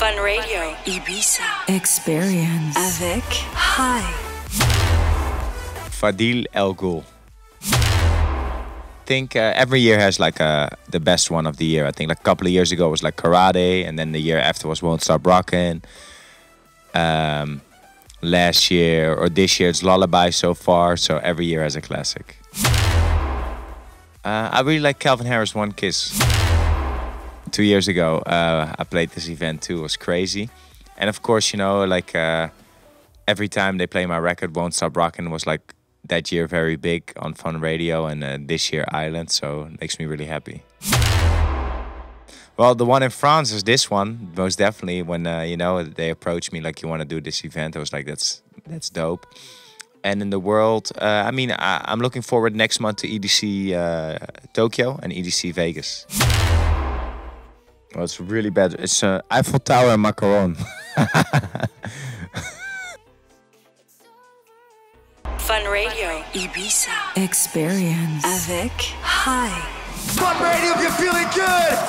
Fun Radio Ibiza Experience avec Hi Fadil El Ghul. I think every year has like the best one of the year. I think like a couple of years ago was like Karate, and then the year after was Won't Stop Rockin'. Last year or this year it's Lullaby so far. So every year has a classic. I really like Calvin Harris, One Kiss. 2 years ago I played this event too. It was crazy. And of course, you know, like every time they play my record, Won't Stop Rockin' was like that year very big on Fun Radio, and this year Island, so it makes me really happy. Well, the one in France is this one, most definitely. When you know, they approached me like, you want to do this event? I was like, that's dope. And in the world, I mean, I'm looking forward next month to EDC Tokyo and EDC Vegas. Well, it's really bad. It's Eiffel Tower and Macaron. Fun Radio Ibiza Experience avec Hi. Fun Radio, if you're feeling good.